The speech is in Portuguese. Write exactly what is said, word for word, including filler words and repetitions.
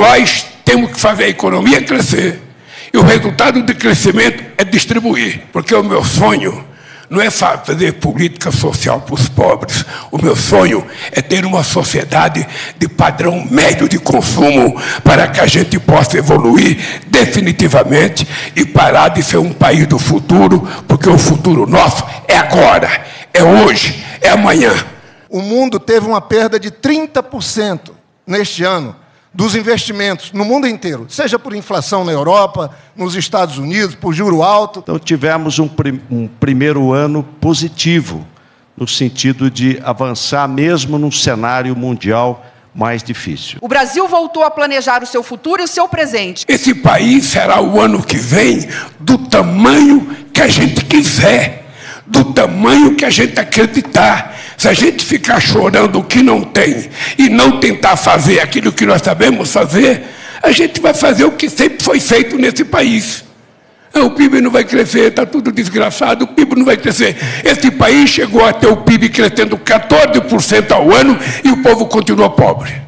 Nós temos que fazer a economia crescer. E o resultado de crescimento é distribuir. Porque o meu sonho não é fazer política social para os pobres. O meu sonho é ter uma sociedade de padrão médio de consumo para que a gente possa evoluir definitivamente e parar de ser um país do futuro, porque o futuro nosso é agora, é hoje, é amanhã. O mundo teve uma perda de trinta por cento neste ano dos investimentos no mundo inteiro, seja por inflação na Europa, nos Estados Unidos, por juro alto. Então tivemos um, prim- um primeiro ano positivo, no sentido de avançar mesmo num cenário mundial mais difícil. O Brasil voltou a planejar o seu futuro e o seu presente. Esse país será o ano que vem do tamanho que a gente quiser, do tamanho que a gente acreditar. Se a gente ficar chorando o que não tem e não tentar fazer aquilo que nós sabemos fazer, a gente vai fazer o que sempre foi feito nesse país. O P I B não vai crescer, está tudo desgraçado, o P I B não vai crescer. Esse país chegou a ter o P I B crescendo quatorze por cento ao ano e o povo continua pobre.